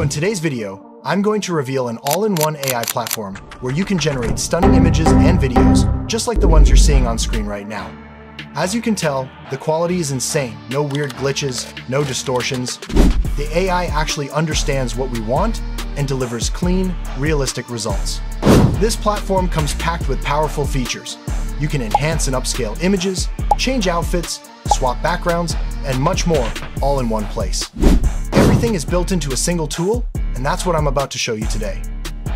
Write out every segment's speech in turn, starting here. So in today's video, I'm going to reveal an all-in-one AI platform where you can generate stunning images and videos just like the ones you're seeing on screen right now. As you can tell, the quality is insane. No weird glitches, no distortions. The AI actually understands what we want and delivers clean, realistic results. This platform comes packed with powerful features. You can enhance and upscale images, change outfits, swap backgrounds, and much more, all in one place. Everything is built into a single tool, and that's what I'm about to show you today.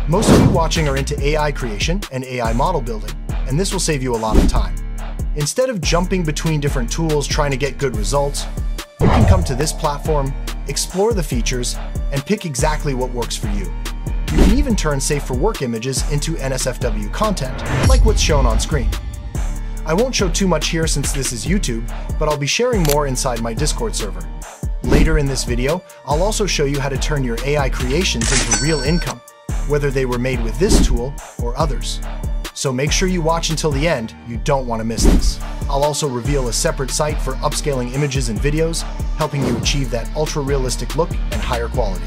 Most of you watching are into AI creation and AI model building, and this will save you a lot of time. Instead of jumping between different tools trying to get good results, you can come to this platform, explore the features, and pick exactly what works for you. You can even turn safe-for-work images into NSFW content, like what's shown on screen. I won't show too much here since this is YouTube, but I'll be sharing more inside my Discord server. Later in this video, I'll also show you how to turn your AI creations into real income, whether they were made with this tool or others. So make sure you watch until the end, you don't want to miss this. I'll also reveal a separate site for upscaling images and videos, helping you achieve that ultra-realistic look and higher quality.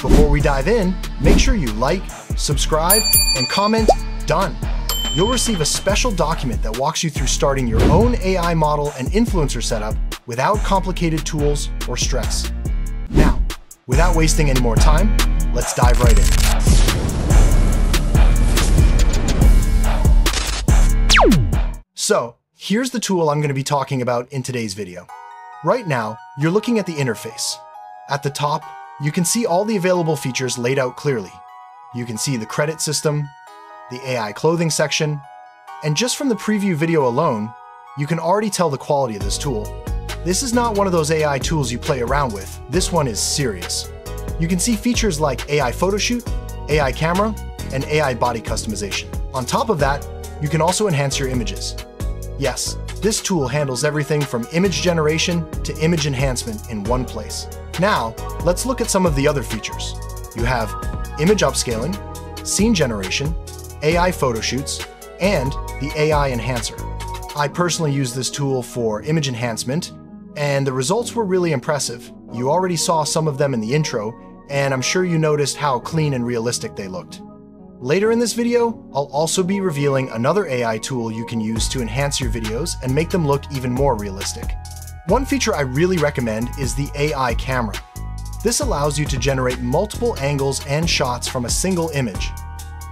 Before we dive in, make sure you like, subscribe, and comment, done. You'll receive a special document that walks you through starting your own AI model and influencer setup without complicated tools or stress. Now, without wasting any more time, let's dive right in. So, here's the tool I'm going to be talking about in today's video. Right now, you're looking at the interface. At the top, you can see all the available features laid out clearly. You can see the credit system, the AI clothing section, and just from the preview video alone, you can already tell the quality of this tool. This is not one of those AI tools you play around with, this one is serious. You can see features like AI photoshoot, AI camera, and AI body customization. On top of that, you can also enhance your images. Yes, this tool handles everything from image generation to image enhancement in one place. Now, let's look at some of the other features. You have image upscaling, scene generation, AI photoshoots, and the AI enhancer. I personally use this tool for image enhancement, and the results were really impressive. You already saw some of them in the intro, and I'm sure you noticed how clean and realistic they looked. Later in this video, I'll also be revealing another AI tool you can use to enhance your videos and make them look even more realistic. One feature I really recommend is the AI camera. This allows you to generate multiple angles and shots from a single image.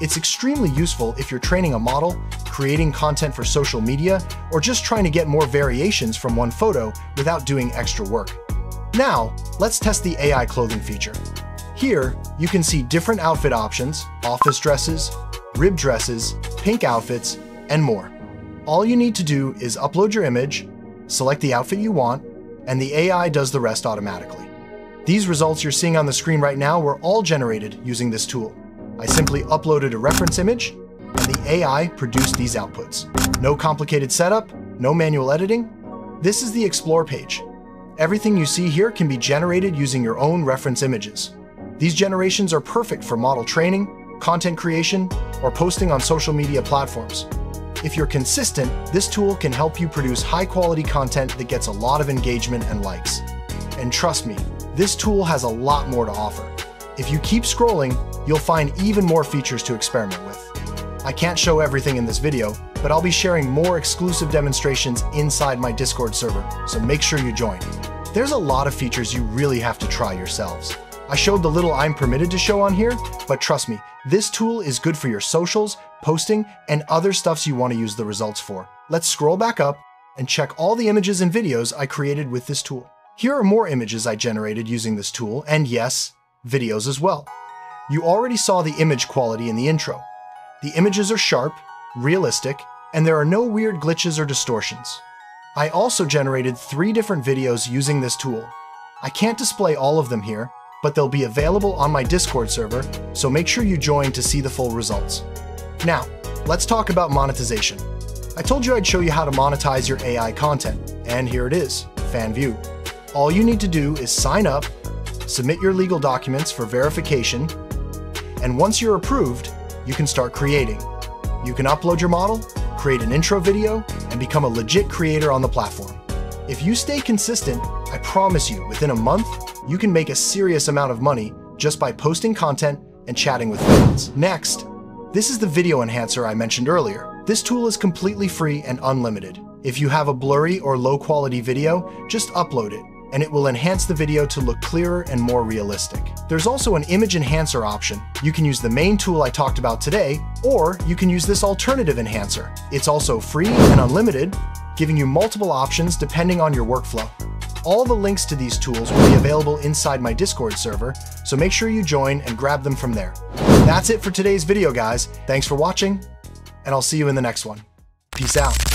It's extremely useful if you're training a model, creating content for social media, or just trying to get more variations from one photo without doing extra work. Now, let's test the AI clothing feature. Here, you can see different outfit options, office dresses, rib dresses, pink outfits, and more. All you need to do is upload your image, select the outfit you want, and the AI does the rest automatically. These results you're seeing on the screen right now were all generated using this tool. I simply uploaded a reference image, and the AI produced these outputs. No complicated setup, no manual editing. This is the Explore page. Everything you see here can be generated using your own reference images. These generations are perfect for model training, content creation, or posting on social media platforms. If you're consistent, this tool can help you produce high-quality content that gets a lot of engagement and likes. And trust me, this tool has a lot more to offer. If you keep scrolling, you'll find even more features to experiment with. I can't show everything in this video, but I'll be sharing more exclusive demonstrations inside my Discord server, so make sure you join. There's a lot of features you really have to try yourselves. I showed the little I'm permitted to show on here, but trust me, this tool is good for your socials, posting, and other stuffs you want to use the results for. Let's scroll back up and check all the images and videos I created with this tool. Here are more images I generated using this tool, and yes, videos as well. You already saw the image quality in the intro. The images are sharp, realistic, and there are no weird glitches or distortions. I also generated 3 different videos using this tool. I can't display all of them here, but they'll be available on my Discord server, so make sure you join to see the full results. Now, let's talk about monetization. I told you I'd show you how to monetize your AI content, and here it is, Fanvue. All you need to do is sign up, submit your legal documents for verification, and once you're approved, you can start creating. You can upload your model, create an intro video, and become a legit creator on the platform. If you stay consistent, I promise you, within a month, you can make a serious amount of money just by posting content and chatting with friends. Next, this is the video enhancer I mentioned earlier. This tool is completely free and unlimited. If you have a blurry or low-quality video, just upload it, and it will enhance the video to look clearer and more realistic. There's also an image enhancer option. You can use the main tool I talked about today, or you can use this alternative enhancer. It's also free and unlimited, giving you multiple options depending on your workflow. All the links to these tools will be available inside my Discord server, so make sure you join and grab them from there. That's it for today's video, guys. Thanks for watching, and I'll see you in the next one. Peace out.